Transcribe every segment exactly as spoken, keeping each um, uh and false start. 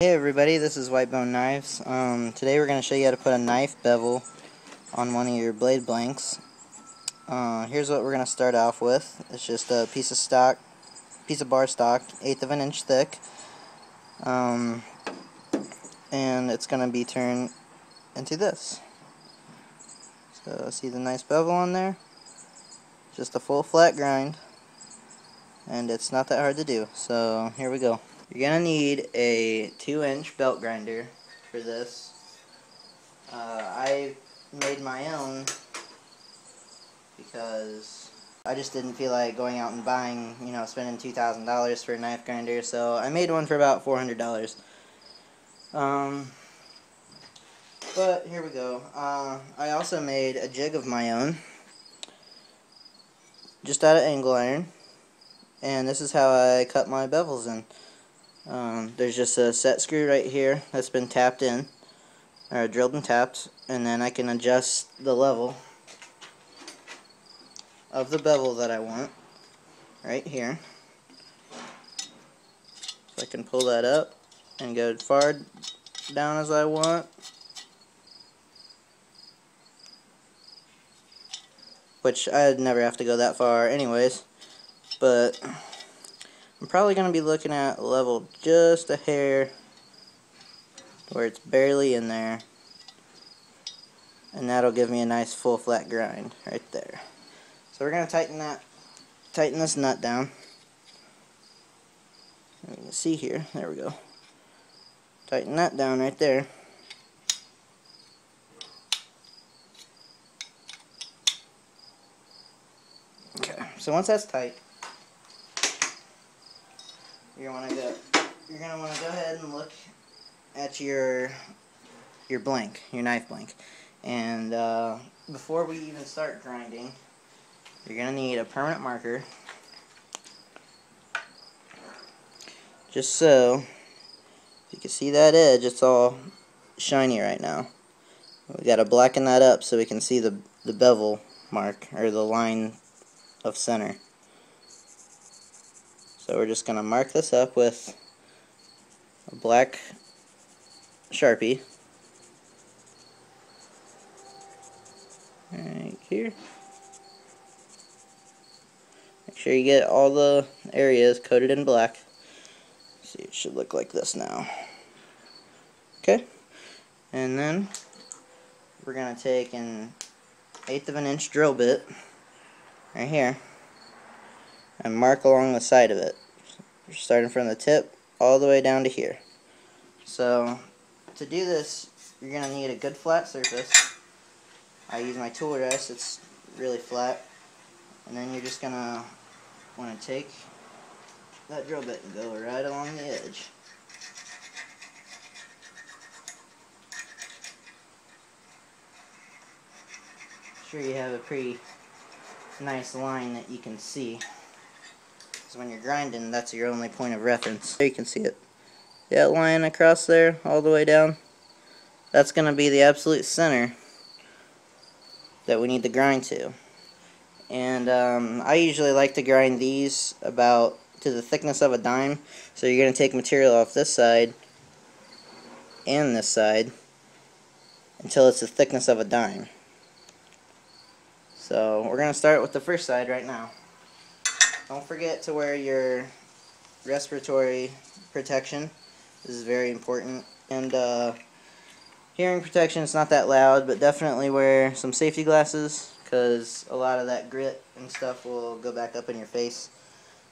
Hey everybody, this is White Bone Knives. Um, today we're going to show you how to put a knife bevel on one of your blade blanks. Uh, here's what we're going to start off with. It's just a piece of stock, piece of bar stock, eighth of an inch thick, um, and it's going to be turned into this. So see the nice bevel on there? Just a full flat grind, and it's not that hard to do. So here we go. You're going to need a two inch belt grinder for this. Uh, I made my own because I just didn't feel like going out and buying, you know, spending two thousand dollars for a knife grinder, so I made one for about four hundred dollars. Um, but here we go. Uh, I also made a jig of my own, just out of angle iron, and this is how I cut my bevels in. Um, there's just a set screw right here that's been tapped in, or drilled and tapped, and then I can adjust the level of the bevel that I want right here. So I can pull that up and go as far down as I want, which I'd never have to go that far anyways, but I'm probably going to be looking at level just a hair where it's barely in there, and that'll give me a nice full flat grind right there. So we're going to tighten that, tighten this nut down. You can see here, there we go. Tighten that down right there. Okay, so once that's tight, You're gonna wanna go you're gonna wanna go ahead and look at your your blank, your knife blank. And uh, before we even start grinding, you're gonna need a permanent marker, just so if you can see that edge, it's all shiny right now. We gotta blacken that up so we can see the the bevel mark, or the line of center. So we're just going to mark this up with a black Sharpie right here. Make sure you get all the areas coated in black. See, it should look like this now. Okay, and then we're going to take an eighth of an inch drill bit right here and mark along the side of it, starting from the tip all the way down to here. So to do this, you're going to need a good flat surface. I use my tool rest, it's really flat. And then you're just going to want to take that drill bit and go right along the edge. I'm sure you have a pretty nice line that you can see. So when you're grinding, that's your only point of reference. So you can see it. That line across there, all the way down, that's going to be the absolute center that we need to grind to. And um, I usually like to grind these about to the thickness of a dime. So you're going to take material off this side and this side until it's the thickness of a dime. So we're going to start with the first side right now. Don't forget to wear your respiratory protection. This is very important. And uh, hearing protection, it's not that loud, but definitely wear some safety glasses, because a lot of that grit and stuff will go back up in your face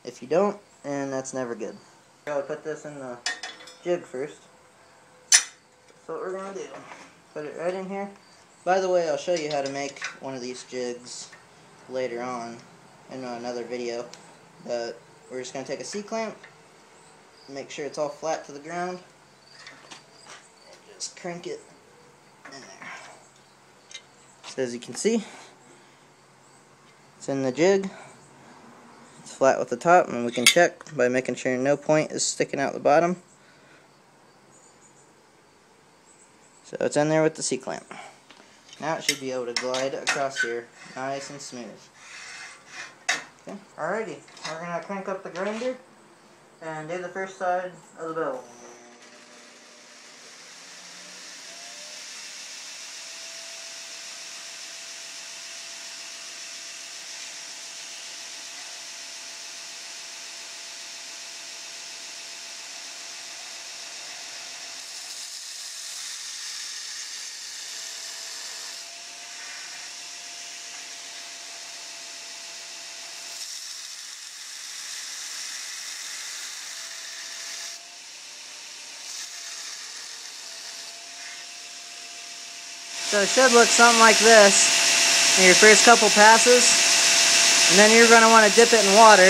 if you don't, and that's never good. We're going to put this in the jig first. That's what we're going to do. Put it right in here. By the way, I'll show you how to make one of these jigs later on in another video. But we're just going to take a C-clamp, make sure it's all flat to the ground, and just crank it in there. So as you can see, it's in the jig, it's flat with the top, and we can check by making sure no point is sticking out the bottom. So it's in there with the C-clamp. Now it should be able to glide across here nice and smooth. Okay. Alrighty, we're going to crank up the grinder and do the first side of the bevel. So it should look something like this in your first couple passes, and then you're going to want to dip it in water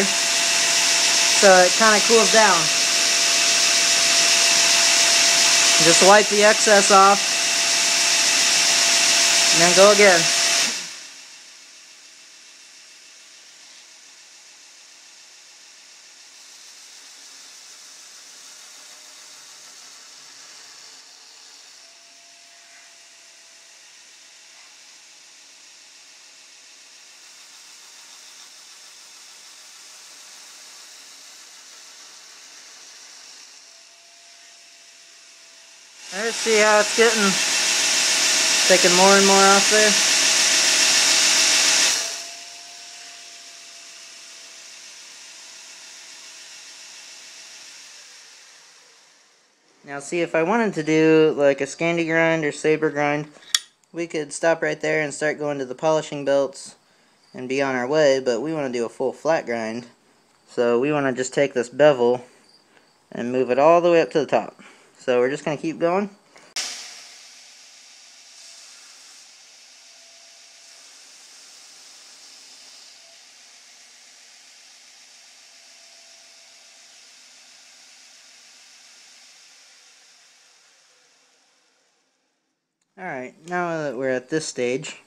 so it kind of cools down. Just wipe the excess off and then go again. Let's see how it's getting, taking more and more off there. Now see, if I wanted to do like a Scandi grind or saber grind, we could stop right there and start going to the polishing belts and be on our way, but we want to do a full flat grind. So we want to just take this bevel and move it all the way up to the top. So we're just going to keep going. Alright, now that we're at this stage,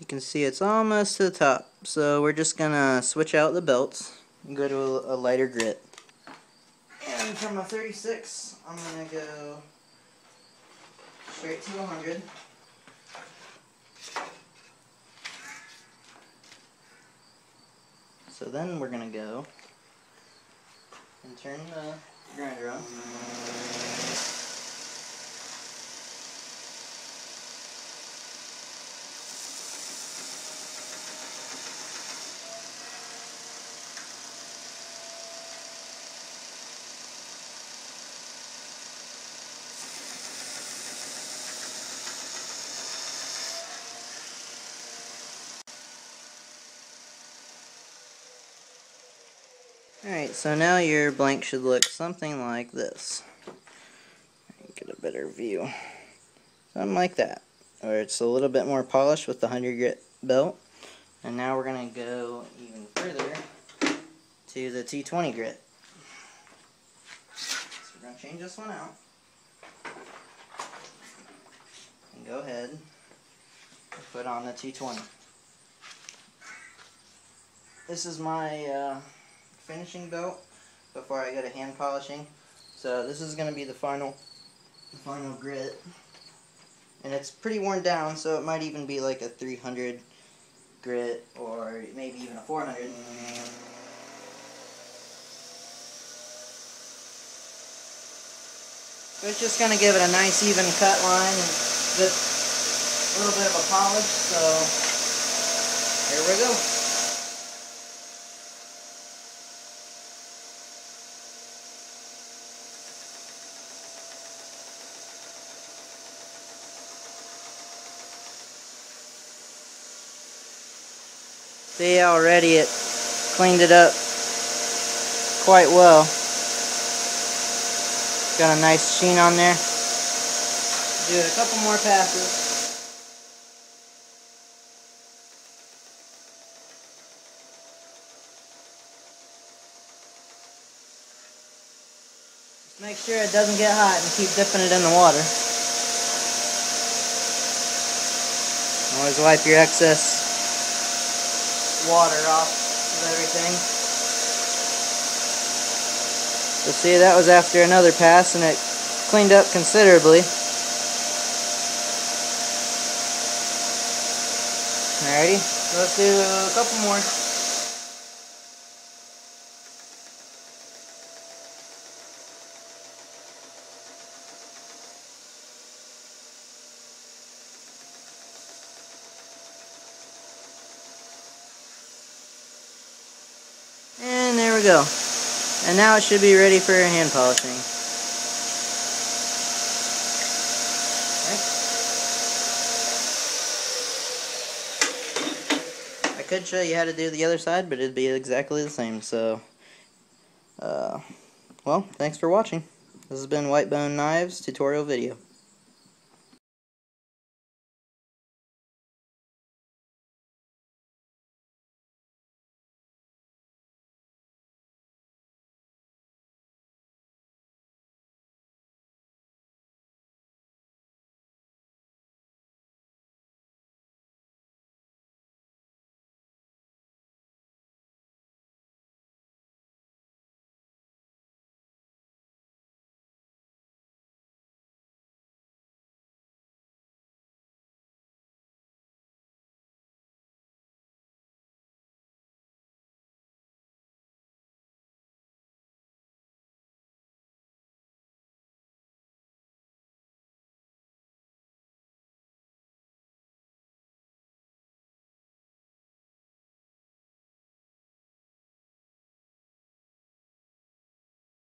you can see it's almost to the top. So we're just going to switch out the belts and go to a lighter grit. And from a thirty-six, I'm going to go straight to one hundred. So then we're going to go and turn the grinder on. Alright, so now your blank should look something like this. Get a better view. Something like that. Where it's a little bit more polished with the one hundred grit belt. And now we're going to go even further to the two twenty grit. So we're going to change this one out. And go ahead and put on the two twenty. This is my... Uh, finishing belt before I go to hand polishing. So this is going to be the final the final grit, and it's pretty worn down, so it might even be like a three hundred grit or maybe even a four hundred. So it's just going to give it a nice even cut line and good, a little bit of a polish. So here we go. See, already it cleaned it up quite well. It's got a nice sheen on there. Do it a couple more passes. Just make sure it doesn't get hot and keep dipping it in the water. Always wipe your excess water off of everything. So see, that was after another pass and it cleaned up considerably. Alrighty, so let's do a couple more. Go. And now it should be ready for hand polishing. Okay. I could show you how to do the other side, but it'd be exactly the same. So, uh, well, thanks for watching. This has been White Bone Knives tutorial video.